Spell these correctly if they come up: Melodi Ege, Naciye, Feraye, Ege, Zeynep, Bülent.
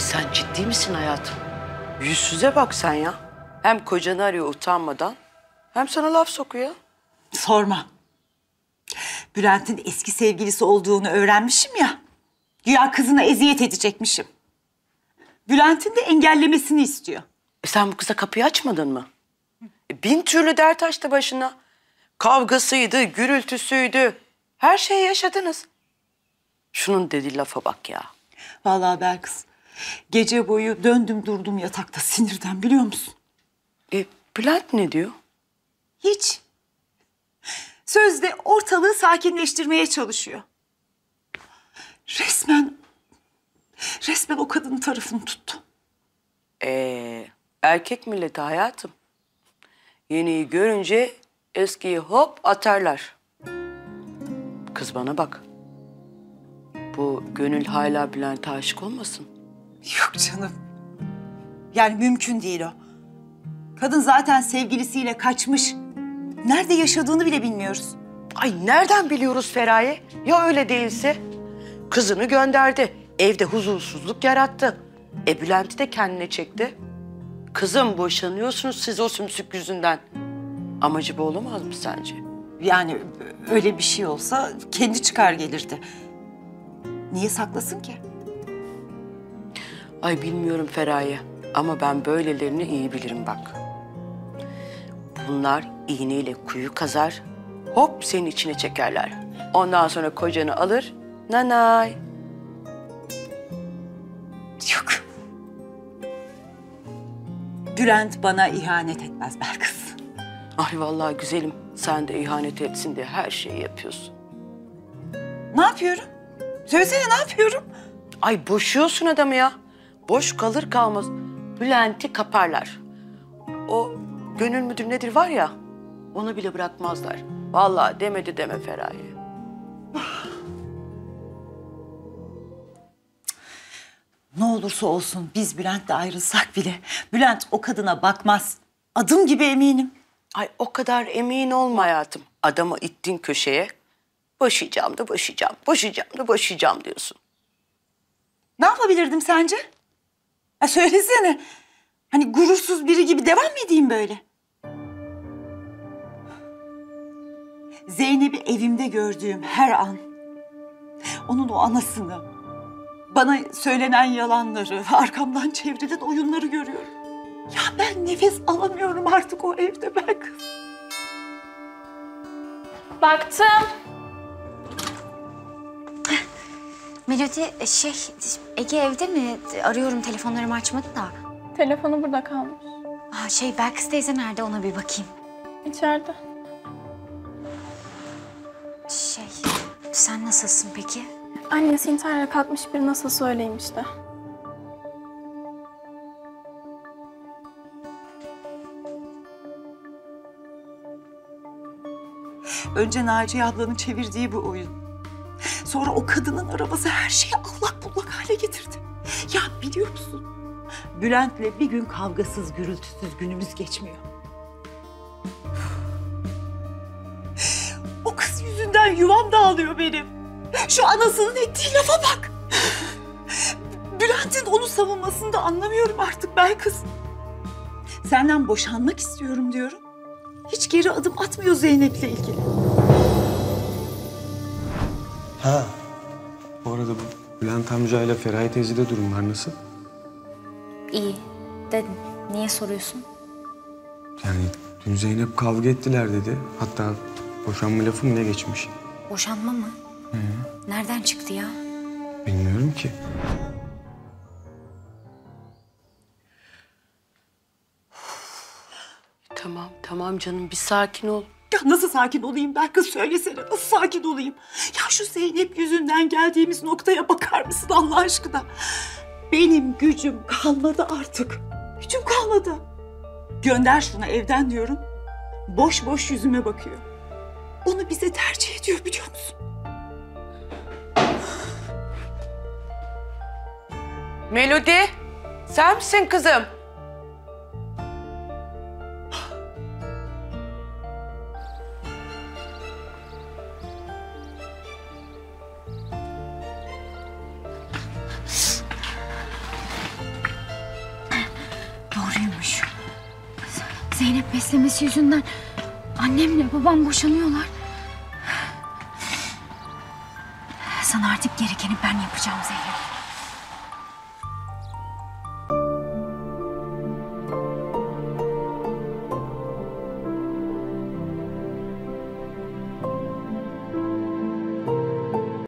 Ay sen ciddi misin hayatım? Yüzsüze bak sen ya. Hem kocanı arıyor utanmadan, hem sana laf sokuyor. Sorma. Bülent'in eski sevgilisi olduğunu öğrenmişim ya. Güya kızına eziyet edecekmişim. Bülent'in de engellemesini istiyor. Sen bu kıza kapıyı açmadın mı? Bin türlü dert açtı başına. Kavgasıydı, gürültüsüydü. Her şeyi yaşadınız. Şunun dediği lafa bak ya. Vallahi ben kız, gece boyu döndüm durdum yatakta sinirden biliyor musun? Bülent ne diyor? Hiç. Sözde ortalığı sakinleştirmeye çalışıyor. Resmen o kadının tarafını tuttu. Erkek milleti hayatım. Yeniyi görünce eskiyi hop atarlar. Kız bana bak. Bu gönül hala Bülent'e aşık olmasın? Yok canım. Yani mümkün değil o. Kadın zaten sevgilisiyle kaçmış. Nerede yaşadığını bile bilmiyoruz. Ay nereden biliyoruz Feraye? Ya öyle değilse? Kızını gönderdi. Evde huzursuzluk yarattı. Bülent'i de kendine çekti. Kızım boşanıyorsunuz siz o sümsük yüzünden. Amacı bu olamaz mı sence? Yani öyle bir şey olsa kendi çıkar gelirdi. Niye saklasın ki? Ay bilmiyorum Feraye ama ben böylelerini iyi bilirim bak. Bunlar iğneyle kuyu kazar, hop senin içine çekerler. Ondan sonra kocanı alır, nanay. Yok. Bülent bana ihanet etmez Berkız. Ay vallahi güzelim, sen de ihanet etsin diye her şeyi yapıyorsun. Ne yapıyorum? Söylesene ne yapıyorum? Ay boşuyorsun adamı ya. Boş kalır kalmaz Bülent'i kaparlar. O gönül müdür nedir var ya, onu bile bırakmazlar. Vallahi demedi deme Feraye. Ne olursa olsun biz Bülent'le ayrılsak bile Bülent o kadına bakmaz. Adım gibi eminim. Ay o kadar emin olma hayatım. Adamı ittin köşeye. Boşayacağım da boşayacağım, boşayacağım da boşayacağım diyorsun. Ne yapabilirdim sence? Ya söylesene. Hani gurursuz biri gibi devam mı edeyim böyle? Zeynep'i evimde gördüğüm her an, onun o anasını, bana söylenen yalanları, arkamdan çevrilen oyunları görüyorum. Ya ben nefes alamıyorum artık o evde ben kız. Baktım. Melodi Ege evde mi? Arıyorum telefonlarımı açmadı da. Telefonu burada kalmış. Belkıs teyze nerede ona bir bakayım. İçeride. Sen nasılsın peki? Annesi intihara kalkmış bir nasıl söyleyeyim işte. Önce Naciye ablanın çevirdiği bu oyun. Sonra o kadının arabası her şeyi allak bullak hale getirdi. Ya biliyor musun? Bülent'le bir gün kavgasız, gürültüsüz günümüz geçmiyor. O kız yüzünden yuvam dağılıyor benim. Şu anasının ettiği lafa bak. Bülent'in onu savunmasını da anlamıyorum artık ben kız. Senden boşanmak istiyorum diyorum. Hiç geri adım atmıyor Zeynep'le ilgili. Ha, bu arada Bülent amca ile Feraye teyzede durumlar nasıl? İyi, dedim. Niye soruyorsun? Yani dün Zeynep kavga ettiler dedi. Hatta boşanma lafı mı ne geçmiş? Boşanma mı? Hı. Nereden çıktı ya? Bilmiyorum ki. Tamam canım bir sakin ol. Ya nasıl sakin olayım ben kız söylesene, nasıl sakin olayım? Ya şu Zeynep yüzünden geldiğimiz noktaya bakar mısın Allah aşkına? Benim gücüm kalmadı artık. Gücüm kalmadı. Gönder şunu evden diyorum. Boş boş yüzüme bakıyor. Onu bize tercih ediyor biliyor musun? Melodi, sen misin kızım? Zeynep beslemesi yüzünden annemle babam boşanıyorlar. Sana artık gerekeni ben yapacağım Zeynep.